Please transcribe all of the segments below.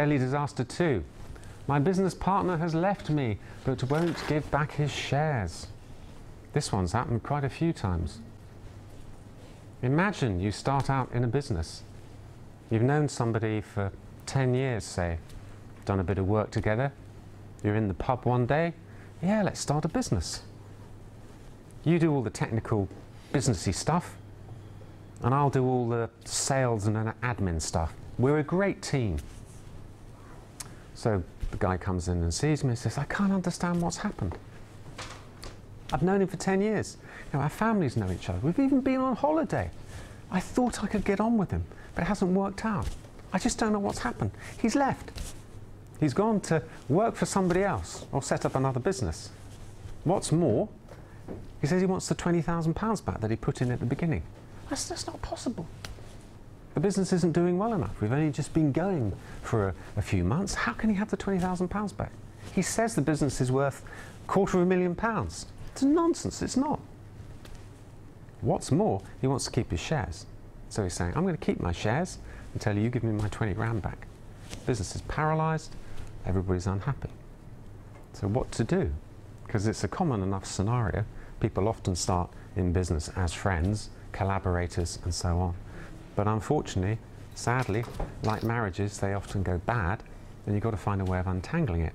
Deadly Disaster 2. My business partner has left me, but won't give back his shares. This one's happened quite a few times. Imagine you start out in a business. You've known somebody for 10 years, say. Done a bit of work together. You're in the pub one day. Yeah, let's start a business. You do all the technical, businessy stuff, and I'll do all the sales and admin stuff. We're a great team. So the guy comes in and sees me and says, I can't understand what's happened. I've known him for 10 years. Now, our families know each other. We've even been on holiday. I thought I could get on with him, but it hasn't worked out. I just don't know what's happened. He's left. He's gone to work for somebody else or set up another business. What's more, he says he wants the £20,000 back that he put in at the beginning. That's not possible. The business isn't doing well enough. We've only just been going for a few months. How can he have the £20,000 back? He says the business is worth £250,000. It's nonsense. It's not. What's more, he wants to keep his shares. So he's saying, I'm going to keep my shares until you give me my 20 grand back. Business is paralysed. Everybody's unhappy. So what to do? Because it's a common enough scenario. People often start in business as friends, collaborators, and so on. But unfortunately, sadly, like marriages, they often go bad, and you've got to find a way of untangling it.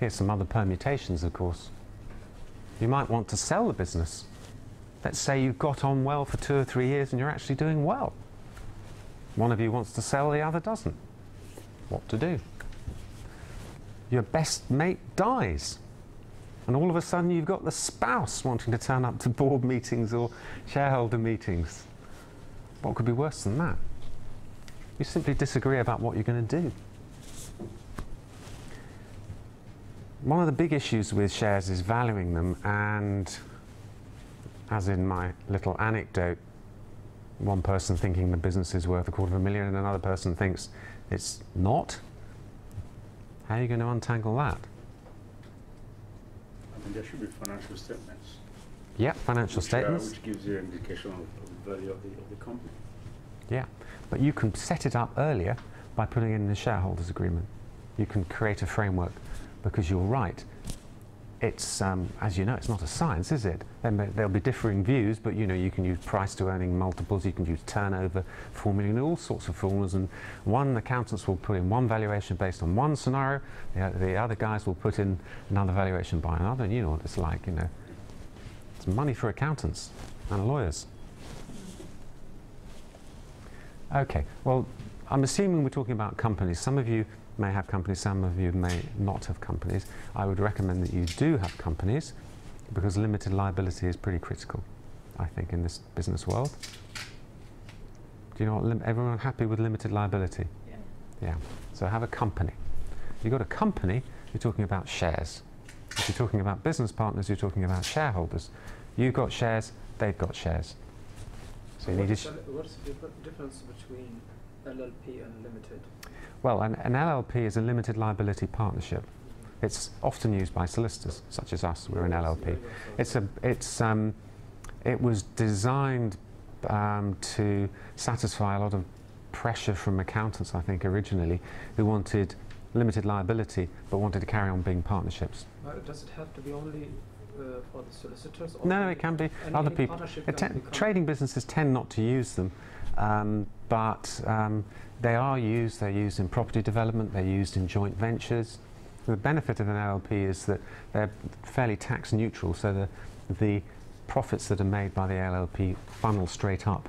Here's some other permutations, of course. You might want to sell the business. Let's say you've got on well for 2 or 3 years and you're actually doing well. One of you wants to sell, the other doesn't. What to do? Your best mate dies. And all of a sudden you've got the spouse wanting to turn up to board meetings or shareholder meetings. What could be worse than that? You simply disagree about what you're going to do. One of the big issues with shares is valuing them, and as in my little anecdote, one person thinking the business is worth £250,000 and another person thinks it's not. How are you going to untangle that? And there should be financial statements. Yeah, financial statements. Which gives you an indication of the value of the company. Yeah, but you can set it up earlier by putting in the shareholders agreement. You can create a framework, because you're right. It's, as you know, it's not a science, is it? There'll be differing views, but you know, you can use price to earning multiples, you can use turnover formula, and all sorts of formulas. And one accountants will put in one valuation based on one scenario, the other guys will put in another valuation by another. And you know what it's like, you know. It's money for accountants and lawyers. Okay, well, I'm assuming we're talking about companies. Some of you may have companies, some of you may not have companies. I would recommend that you do have companies, because limited liability is pretty critical, I think, in this business world. Do you know what? Everyone happy with limited liability? Yeah. Yeah. So have a company. If you've got a company, you're talking about shares. If you're talking about business partners, you're talking about shareholders. You've got shares, they've got shares. So you need to... What's the difference between LLP and limited? Well, an LLP is a limited liability partnership. It's often used by solicitors, such as us. We're an LLP. It was designed to satisfy a lot of pressure from accountants, I think, originally, who wanted limited liability but wanted to carry on being partnerships. Does it have to be only for the solicitors? Or no, it can be other people. Trading businesses tend not to use them. They are used. They're used in property development. They're used in joint ventures. The benefit of an LLP is that they're fairly tax neutral, so the profits that are made by the LLP funnel straight up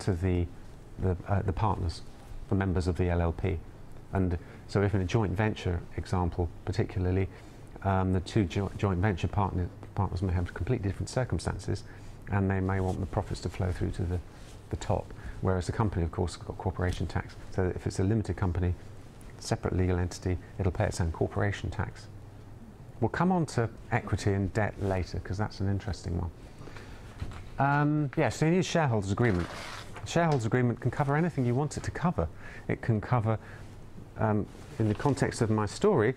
to the partners, the members of the LLP. And so, if in a joint venture example, particularly, the two joint venture partners may have completely different circumstances, and they may want the profits to flow through to the top. Whereas the company, of course, has got corporation tax. So that if it's a limited company, separate legal entity, it'll pay its own corporation tax. We'll come on to equity and debt later, because that's an interesting one. Yeah, so you need a shareholders agreement. A shareholders agreement can cover anything you want it to cover. It can cover, in the context of my story,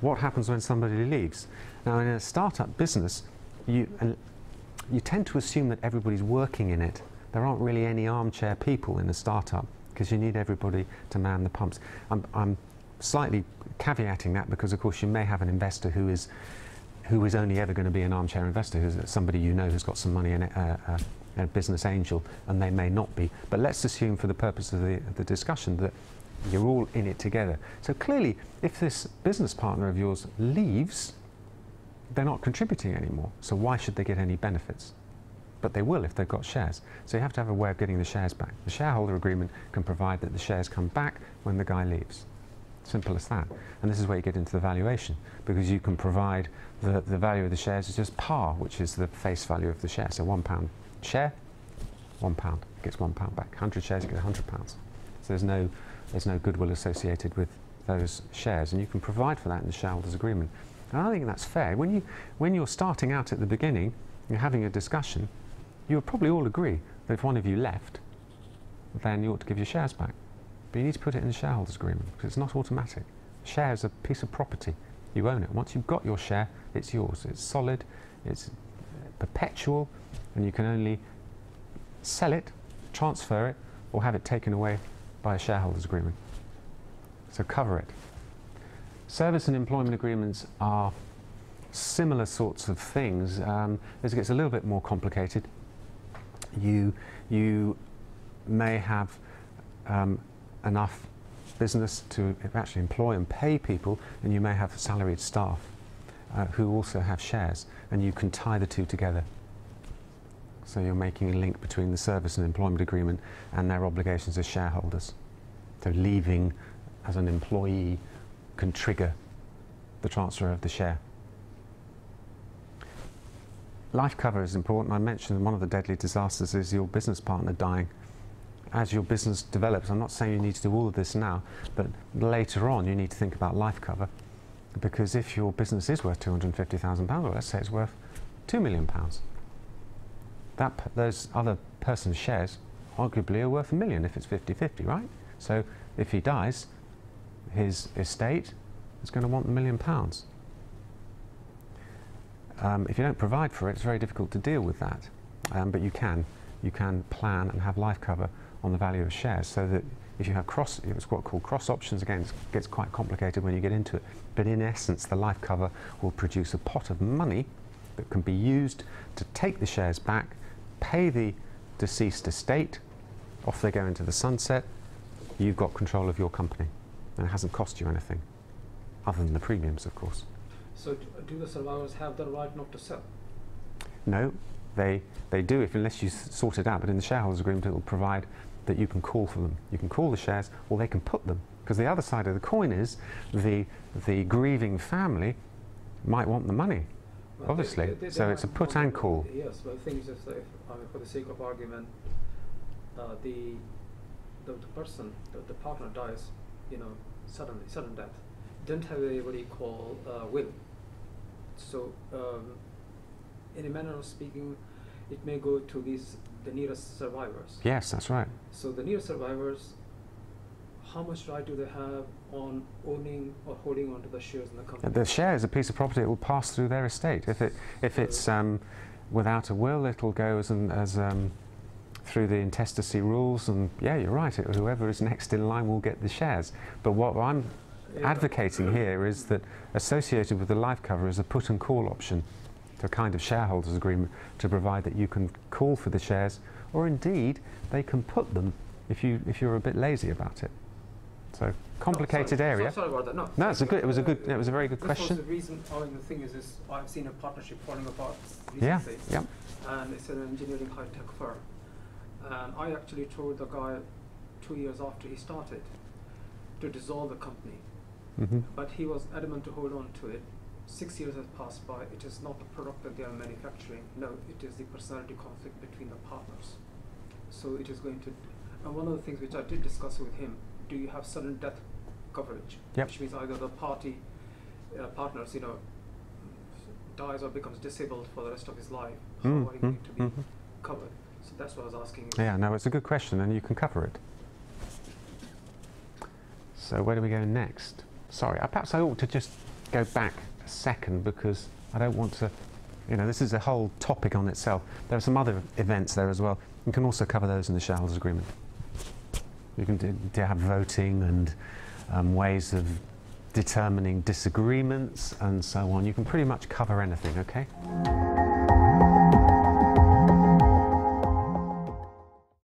what happens when somebody leaves. Now, in a startup business, you tend to assume that everybody's working in it. there aren't really any armchair people in a startup, because you need everybody to man the pumps. I'm slightly caveating that because, of course, you may have an investor who is only ever going to be an armchair investor, who's somebody you know who's got some money in a business angel, and they may not be. But let's assume, for the purpose of the discussion, that you're all in it together. So clearly, if this business partner of yours leaves, they're not contributing anymore. So why should they get any benefits? But they will if they've got shares. So you have to have a way of getting the shares back. The shareholder agreement can provide that the shares come back when the guy leaves. Simple as that. And this is where you get into the valuation, because you can provide the value of the shares is just par, which is the face value of the share. So £1 share, £1 gets £1 back. 100 shares get £100. So there's no goodwill associated with those shares, and you can provide for that in the shareholders agreement. And I think that's fair. When you're starting out at the beginning, you're having a discussion, you'll probably all agree that if one of you left, then you ought to give your shares back. But you need to put it in the shareholders agreement, because it's not automatic. Shares are a piece of property. You own it. Once you've got your share, it's yours. It's solid, it's perpetual, and you can only sell it, transfer it, or have it taken away by a shareholders agreement. So cover it. Service and employment agreements are similar sorts of things. This gets a little bit more complicated. You may have enough business to actually employ and pay people, and you may have salaried staff who also have shares, and you can tie the two together. So you're making a link between the service and employment agreement and their obligations as shareholders. So leaving as an employee can trigger the transfer of the share. Life cover is important. I mentioned one of the deadly disasters is your business partner dying. As your business develops, I'm not saying you need to do all of this now, but later on you need to think about life cover, because if your business is worth £250,000, or let's say it's worth £2 million, those other person's shares arguably are worth £1 million if it's 50-50, right? So if he dies, his estate is going to want £1 million. If you don't provide for it, it's very difficult to deal with that, but you can plan and have life cover on the value of shares, so that if you have it's what's called cross options. Again, it gets quite complicated when you get into it, but in essence the life cover will produce a pot of money that can be used to take the shares back, pay the deceased estate, off they go into the sunset, you've got control of your company, and it hasn't cost you anything other than the premiums, of course. So do the survivors have the right not to sell? No, they do, unless you sort it out, but in the shareholders agreement it will provide that you can call for them. You can call the shares, or they can put them, because the other side of the coin is the grieving family might want the money, well, obviously. They so it's a put and call. Yes, but the thing is, if, I mean, for the sake of argument, the partner dies, you know, sudden death. Didn't have anybody call will. So in a manner of speaking, it may go to the nearest survivors. Yes, that's right. So the nearest survivors, how much right do they have on owning or holding onto the shares in the company? The share is a piece of property. It will pass through their estate. If it's without a will, it'll go as through the intestacy rules. And yeah, you're right. Whoever is next in line will get the shares. But what I'm advocating here is that associated with the life cover is a put and call option, to a kind of shareholders agreement to provide that you can call for the shares, or indeed they can put them if you're a bit lazy about it. So complicated area. Sorry about that. No, it's a good. It was a very good question. The reason, the thing is I've seen a partnership falling apart recently. Yeah. Yeah. And it's an engineering high-tech firm, and I actually told the guy 2 years after he started to dissolve the company. Mm-hmm. But he was adamant to hold on to it. 6 years has passed by. It is not the product that they are manufacturing. No, it is the personality conflict between the partners. So it is going to... And one of the things which I did discuss with him, do you have sudden death coverage? Yep. Which means either the partners, you know, dies or becomes disabled for the rest of his life. Mm-hmm. How are you going to be mm-hmm. covered? So that's what I was asking. Yeah, no, it's a good question, and you can cover it. So where do we go next? Sorry, perhaps I ought to just go back a second, because I don't want to You know, this is a whole topic on itself. There are some other events there as well. You can also cover those in the shareholders agreement. You can have voting and ways of determining disagreements and so on. You can pretty much cover anything, okay?